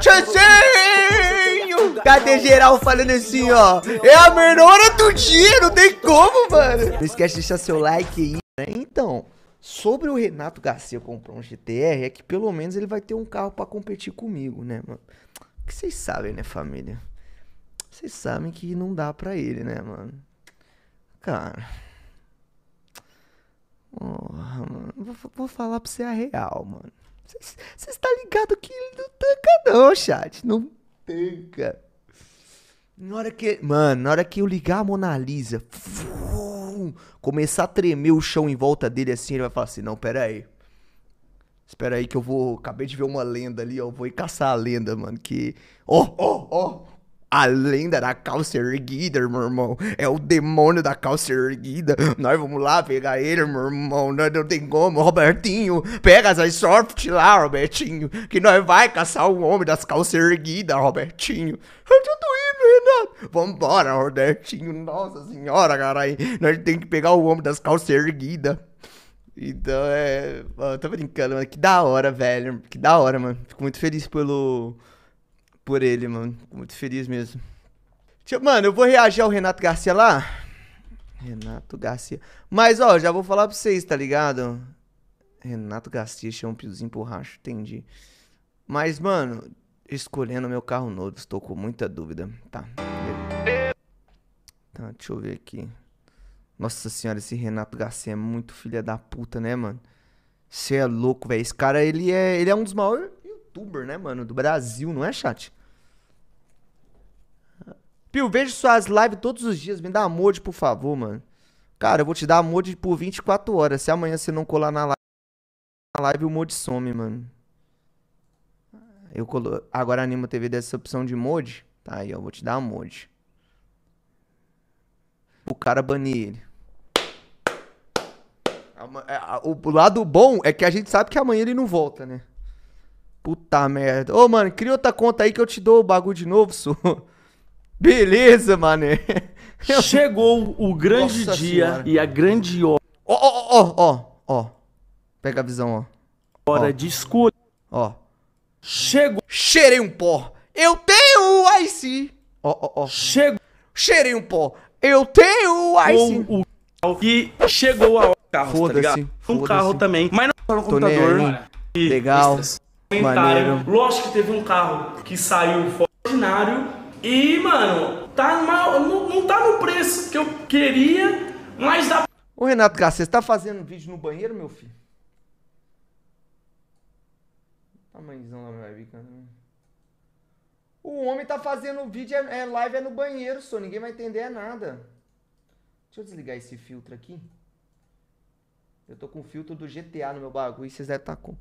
Tchauzinho! Cadê geral falando assim, ó? É a menor hora do dia, não tem como, mano. Não esquece de deixar seu like aí, né? Então, sobre o Renato Garcia comprar um GTR, é que pelo menos ele vai ter um carro pra competir comigo, né, mano? Que vocês sabem, né, família? Vocês sabem que não dá pra ele, né, mano? Cara... Oh, mano, vou falar pra você a real, mano. Você está ligado que ele não tanca não, chat. Não tanca. Na hora que eu ligar a Mona Lisa, começar a tremer o chão em volta dele assim, ele vai falar assim, não, pera aí. Espera aí que eu vou... Acabei de ver uma lenda ali, ó. Vou ir caçar a lenda, mano, que... A lenda da calça erguida, meu irmão. É o demônio da calça erguida. Nós vamos lá pegar ele, meu irmão. Nós não tem como. Robertinho, pega essas sorte lá, Robertinho. Que nós vai caçar o homem das calças erguidas, Robertinho. Eu já tô indo, Renato. Vambora, Robertinho. Nossa senhora, caralho. Nós tem que pegar o homem das calças erguidas. Então, é... Eu tô brincando, mano. Que da hora, velho. Que da hora, mano. Fico muito feliz por ele, mano. Muito feliz mesmo. Mano, eu vou reagir ao Renato Garcia lá. Renato Garcia. Mas, ó, já vou falar pra vocês, tá ligado? Renato Garcia chama o Piuzinho pro racho, entendi. Mas, mano, escolhendo meu carro novo, estou com muita dúvida. Tá. Tá, deixa eu ver aqui. Nossa senhora, esse Renato Garcia é muito filha da puta, né, mano? Você é louco, velho. Esse cara, ele é um dos maiores... YouTuber, né, mano? Do Brasil, não é, chat? Pio, vejo suas lives todos os dias. Me dá amor, por favor, mano. Cara, eu vou te dar amor por 24 horas. Se amanhã você não colar na live, o mod some, mano. Eu colo... Agora a Anima TV dessa opção de mod. Tá aí, ó. Vou te dar mod. O cara banir ele. O lado bom é que a gente sabe que amanhã ele não volta, né? Puta merda. Ô, mano, cria outra conta aí que eu te dou o bagulho de novo, só. Beleza, mané. Chegou o grande dia e a grande hora. Ó, ó, ó, ó. Pega a visão, ó. Hora de escolha. Ó. Chegou. Cheirei um pó. Eu tenho o IC. Ó, ó, ó. Chegou. Cheirei um pó. Eu tenho o IC. E chegou a hora do carro, tá ligado? Um carro também. Mas não só no computador. Legal. Maneiro. Lógico que teve um carro que saiu ordinário e, mano, tá mal, não tá no preço que eu queria, mas dá... Ô, Renato Garcia, você tá fazendo vídeo no banheiro, meu filho? Tamanhozão lá, meu live, cara. O homem tá fazendo vídeo, live no banheiro, só. Ninguém vai entender nada. Deixa eu desligar esse filtro aqui. Eu tô com o filtro do GTA no meu bagulho e vocês devem estar com...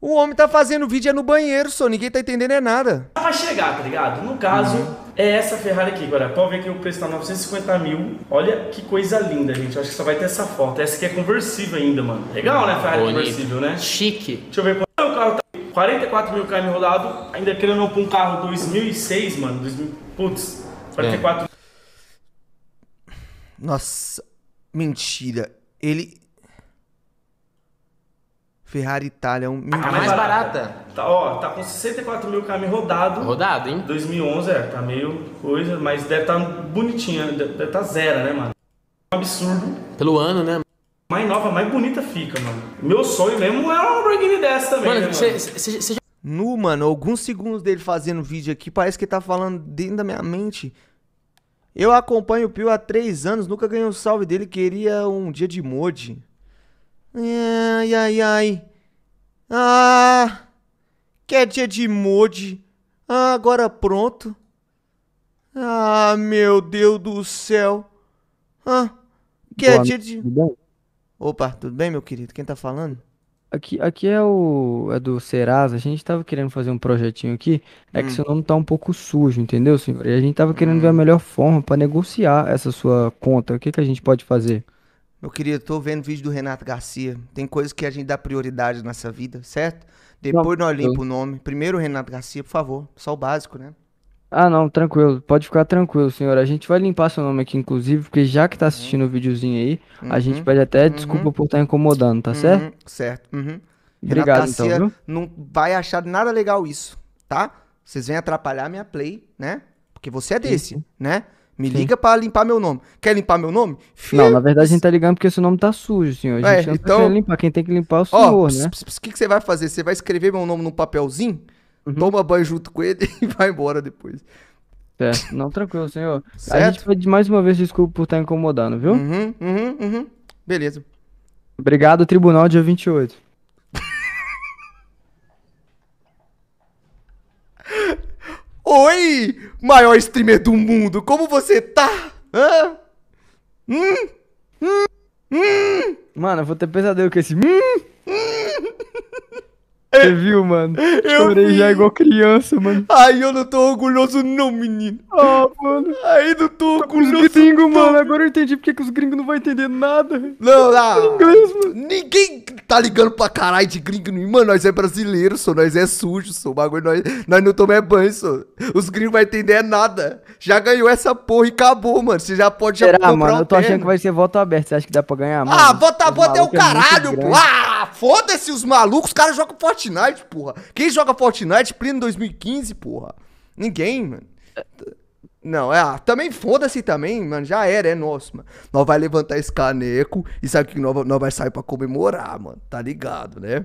O homem tá fazendo vídeo no banheiro, só. Ninguém tá entendendo nada. Pra chegar, tá ligado? No caso, é essa Ferrari aqui. Agora, pode ver que o preço tá 950 mil. Olha que coisa linda, gente. Acho que só vai ter essa foto. Essa aqui é conversível ainda, mano. Legal, né? Ferrari conversível, né? Chique. Deixa eu ver quanto é o carro. Tá 44 mil km rodado. Ainda querendo não pra um carro 2006, mano. 2000... Putz. 44... Nossa. Mentira. Ele... Ferrari Itália, mais barata. Tá, ó, tá com 64 mil km rodado. Rodado, hein? 2011, é, tá meio coisa, mas deve tá bonitinha, deve tá zero, né, mano? Um absurdo. Pelo ano, né? Mais nova, mais bonita fica, mano. Meu sonho mesmo é uma Lamborghini dessa também, mano, né, cê já... No, mano, alguns segundos dele fazendo vídeo aqui, parece que ele tá falando dentro da minha mente. Eu acompanho o Pio há 3 anos, nunca ganhei um salve dele, queria um dia de mod. Ai, ai, ai. Ah, que é dia de mod. Ah, agora pronto. Ah, meu Deus do céu. Ah, que é dia de... Opa, tudo bem, meu querido? Quem tá falando? Aqui é do Serasa. A gente tava querendo fazer um projetinho aqui. É que seu nome tá um pouco sujo, entendeu, senhor? E a gente tava querendo ver a melhor forma pra negociar essa sua conta. O que a gente pode fazer? Meu querido, tô vendo vídeo do Renato Garcia. Tem coisas que a gente dá prioridade nessa vida, certo? Depois nós limpa o nome. Primeiro o Renato Garcia, por favor. Só o básico, né? Ah, não, tranquilo. Pode ficar tranquilo, senhor. A gente vai limpar seu nome aqui, inclusive, porque já que tá Uhum, assistindo o videozinho aí, a gente uhum, pede até desculpa uhum, por estar incomodando, tá certo? Certo. Renato Obrigado, então, Garcia viu? não vai achar nada legal isso, tá? Vocês vêm atrapalhar minha play, né? Porque você é Sim, desse, sim, né? Me sim. liga pra limpar meu nome. Quer limpar meu nome? Não, na Fio. verdade a gente tá ligando porque seu nome tá sujo, senhor. A gente É, não tá querendo então, limpar. Quem tem que limpar é o ó, senhor, né? O que que você vai fazer? Você vai escrever meu nome num papelzinho, Uhum. toma banho junto com ele e vai embora depois. Certo. Não, tranquilo, senhor. A gente Certo? pede mais uma vez desculpa por estar incomodando, viu? Beleza. Obrigado, tribunal, dia 28. Oi, maior streamer do mundo, como você tá? Hã? Hum? Hum? Mano, eu vou ter pesadelo com esse. Você viu, mano? Eu Chorei já igual vi. criança, mano. Ai, eu não tô orgulhoso não, menino. Ah, mano. Ai, não tô Tô com os orgulhoso gringos, mano. não. Agora eu entendi porque que os gringos não vão entender nada. Não, Em inglês, não. mano. Ninguém tá ligando pra caralho de gringo. Mano, nós é brasileiro, só. Nós é sujo, só. O bagulho, nós não tomamos banho, só. Os gringos vai entender é nada. Já ganhou essa porra e acabou, mano. Você já pode já Será, comprar mano? Eu o tô achando que terno. vai ser voto aberto. Você acha que dá pra ganhar, Ah, mano? vota Os bota é o malucos é muito caralho, pô. grande. Ah, foda-se os malucos. Os caras jogam Fortnite, porra. Quem joga Fortnite pleno 2015, porra? Ninguém, mano. Não, é. Ah, também foda-se também, mano. Já era, é nosso, mano. Nós vai levantar esse caneco e sabe que nós vai sair pra comemorar, mano. Tá ligado, né?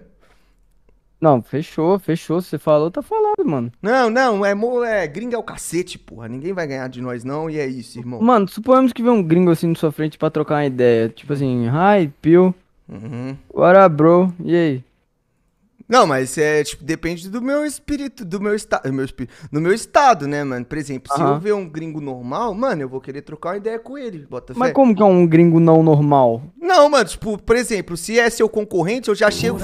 Não, fechou, fechou. Você falou, tá falado, mano. Não, é gringo é o cacete, porra. Ninguém vai ganhar de nós, não. E é isso, irmão. Mano, suponhamos que vem um gringo assim na sua frente pra trocar uma ideia. Tipo assim, hi, Pio, Uhum. what up, bro? E aí? Não, mas é, tipo, depende do meu espírito, do meu estado, né, mano? Por exemplo, se eu Aham. ver um gringo normal, mano, eu vou querer trocar uma ideia com ele, bota Mas fé. como que é um gringo não normal? Não, mano, tipo, por exemplo, se é seu concorrente, eu já chego.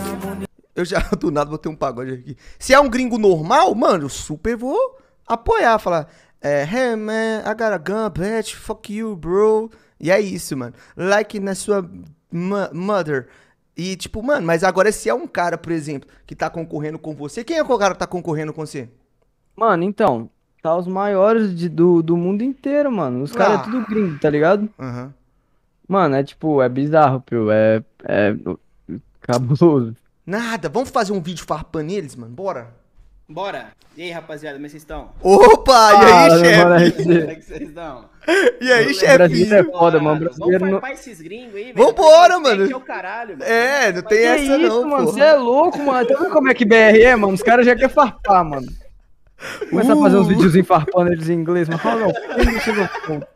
Eu já, do nada, vou ter um pagode aqui. Se é um gringo normal, mano, eu super vou apoiar, falar, hey man, I got a gun, bitch, fuck you, bro. E é isso, mano. Like na sua mother. E tipo, mano, mas agora se é um cara, por exemplo, que tá concorrendo com você, quem é o cara que tá concorrendo com você? Mano, então, tá os maiores do mundo inteiro, mano. Os caras é tudo Ah, gringo, tá ligado? aham. Mano, é tipo, é bizarro, pio. É cabuloso. Nada, vamos fazer um vídeo farpando eles, mano, bora? Bora! E aí, rapaziada, como é que vocês estão? Opa, e aí, Fala, mano, chefe? Como é que vocês estão? E aí, Brasileiro é chefinho? foda, mano. Bora! Vamos Brasileiro não. farpar esses gringos aí, velho. Vambora, Presidente é o mano. caralho, mano. Vamos É, não farpar tem Que esses essa gringos. isso, não, mano? Você porra. é louco, mano. Tá vendo como é que BR é, mano? Os caras já querem farpar, mano. Começar a fazer uns Uh, videozinhos farpando eles em inglês, mas fala, não, como chega ao ponto?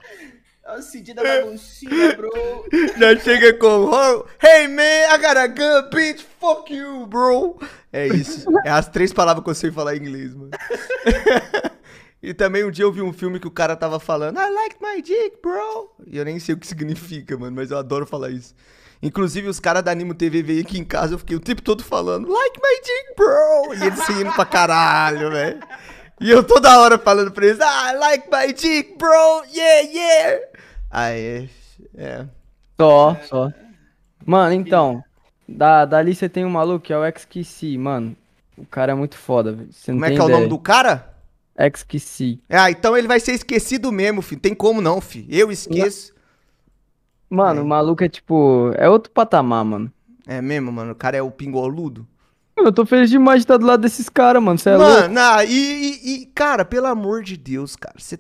É o CD da baguncinha, bro. Já chega com, "Oh, hey man, I got a gun, bitch, fuck you, bro." É isso, é as três palavras que eu sei falar em inglês, mano. E também um dia eu vi um filme que o cara tava falando, I like my dick, bro. E eu nem sei o que significa, mano, mas eu adoro falar isso. Inclusive, os caras da Anima TV veio aqui em casa, eu fiquei o tempo todo falando, like my dick, bro. E eles rindo pra caralho, velho. E eu toda hora falando pra eles, I like my dick, bro, yeah. Aí, é. Só. Mano, então, dali você tem um maluco que é o XQC, mano. O cara é muito foda, velho. Você não Como é tem que é o nome ideia. do cara? XQC. Ah, então ele vai ser esquecido mesmo, filho. Tem como não, filho. Eu Ma- esqueço. Mano, o É, maluco é tipo. É outro patamar, mano. é mesmo, mano. O cara é o pingoludo. Mano, eu tô feliz demais de estar do lado desses caras, mano. Você é louco. Mano, cara, pelo amor de Deus, cara, você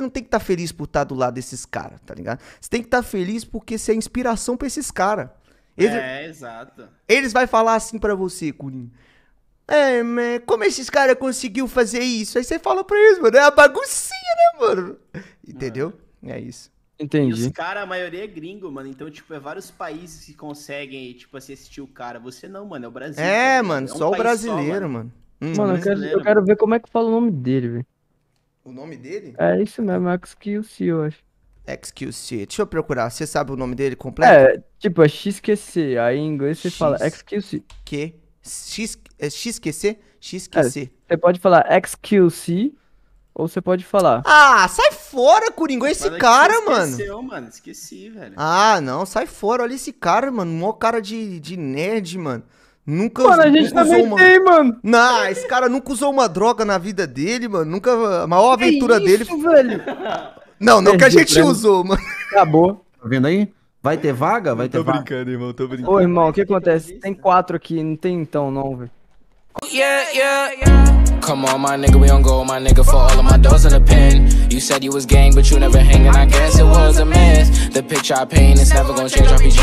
não tem que estar feliz por estar do lado desses caras, tá ligado? Você tem que estar feliz porque você é inspiração pra esses caras. Eles, É, exato. eles vai falar assim pra você, Curinho. É, man, como esses caras conseguiu fazer isso? Aí você fala pra eles, mano, é uma baguncinha, né, mano? Entendeu? É isso. E os Entendi. caras, a maioria é gringo, mano. Então, tipo, é vários países que conseguem, tipo, assim, assistir o cara. Você não, mano, é o Brasil, tá É, ligado? mano, É um só o país só, brasileiro, mano. mano. Mano, eu quero, eu Brasileiro, quero mano. ver como é que fala o nome dele, velho. O nome dele? É isso mesmo, é XQC, eu acho. XQC. Deixa eu procurar. Você sabe o nome dele completo? É, tipo, é XQC. Aí em inglês você fala X, XQC. Q, X, XQC? É, XQC. você pode falar XQC ou você pode falar. Ah, sai fora, Coringa, esse Mas é que você cara, mano. esqueceu, mano. Esqueci, velho. Ah, não, sai fora, olha esse cara, mano. Mó cara de nerd, mano. Nunca mano, a gente também uma... tem, mano. Não, esse cara nunca usou uma droga na vida dele, mano. Nunca... A maior aventura isso, dele... velho? Não, não que a gente usou, mano. Acabou. Tá vendo aí? Vai ter vaga? Vai ter vaga. Tô brincando, irmão. Tô brincando. Ô, irmão, o que acontece? Tem 4 aqui. Não tem então, não, velho. Yeah, yeah, yeah. Come on, my nigga, we on go, my nigga, for all of my doors in the pen. You said you was gang, but you never hangin', I guess it was a mess. The picture I paint is never gonna change, RPG.